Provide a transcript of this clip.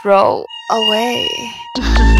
throw away.